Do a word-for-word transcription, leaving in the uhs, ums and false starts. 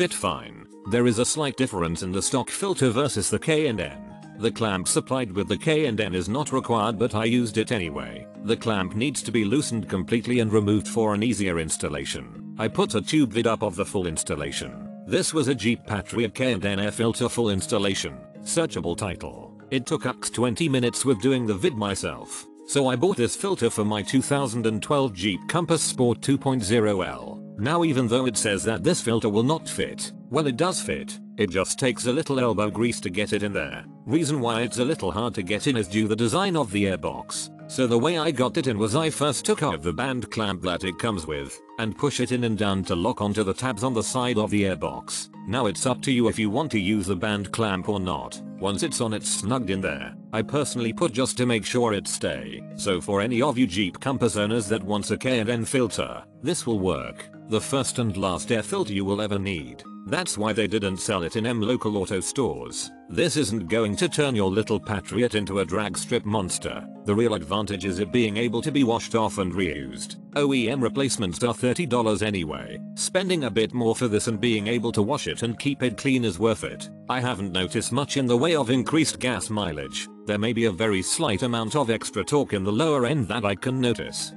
fit fine. There is a slight difference in the stock filter versus the K and N. The clamp supplied with the K and N is not required, but I used it anyway. The clamp needs to be loosened completely and removed for an easier installation. I put a tube vid up of the full installation. This was a Jeep Patriot K and N filter full installation, searchable title. It took up twenty minutes with doing the vid myself. So I bought this filter for my two thousand twelve Jeep Compass Sport two point oh L. Now even though it says that this filter will not fit, well, it does fit. It just takes a little elbow grease to get it in there. Reason why it's a little hard to get in is due to the design of the airbox. So the way I got it in was I first took out the band clamp that it comes with and push it in and down to lock onto the tabs on the side of the airbox. Now it's up to you if you want to use the band clamp or not. Once it's on, it's snugged in there. I personally put just to make sure it stay. So for any of you Jeep Compass owners that wants a K and N filter, this will work. The first and last air filter you will ever need. That's why they didn't sell it in M local auto stores. This isn't going to turn your little Patriot into a drag strip monster. The real advantage is it being able to be washed off and reused. O E M replacements are thirty dollars anyway. Spending a bit more for this and being able to wash it and keep it clean is worth it. I haven't noticed much in the way of increased gas mileage. There may be a very slight amount of extra torque in the lower end that I can notice.